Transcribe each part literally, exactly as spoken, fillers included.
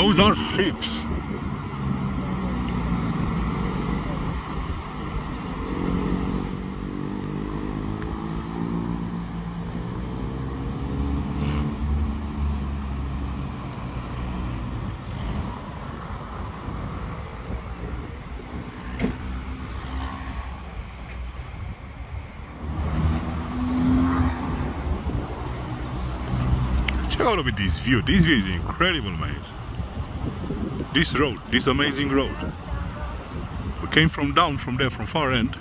Those are sheep. Check out a bit this view. This view is incredible, mate. This road, this amazing road. We came from down from there, from far end.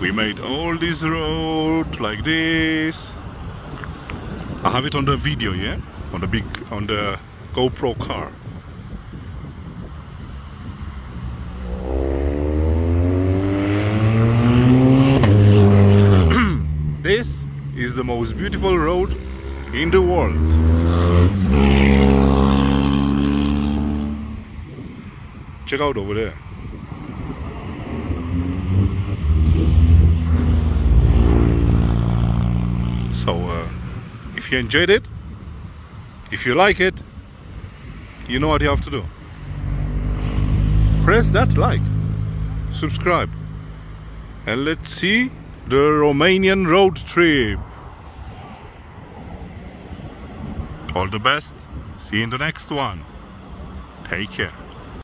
We made all this road like this. I have it on the video, yeah? On the big, on the GoPro car. This is the most beautiful road in the world. Check out over there. So, uh, if you enjoyed it, if you like it, you know what you have to do. Press that like, subscribe, and let's see the Romanian road trip. All the best. See you in the next one. Take care.